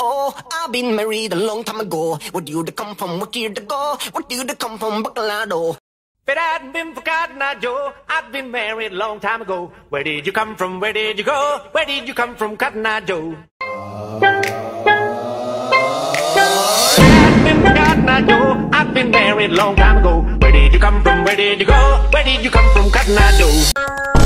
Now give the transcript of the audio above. Oh, I've been married a long time ago. Where do you come from? What year to go? What do you come from? Bacolado. But I've been forgotten, I Joe. I've been married a long time ago. Where did you come from? Where did you go? Where did you come from, Cotton Eye Joe? I've been forgotten, I Joe. I've been married a long time ago. Where did you come from? Where did you go? Where did you come from, Cotton Eye Joe?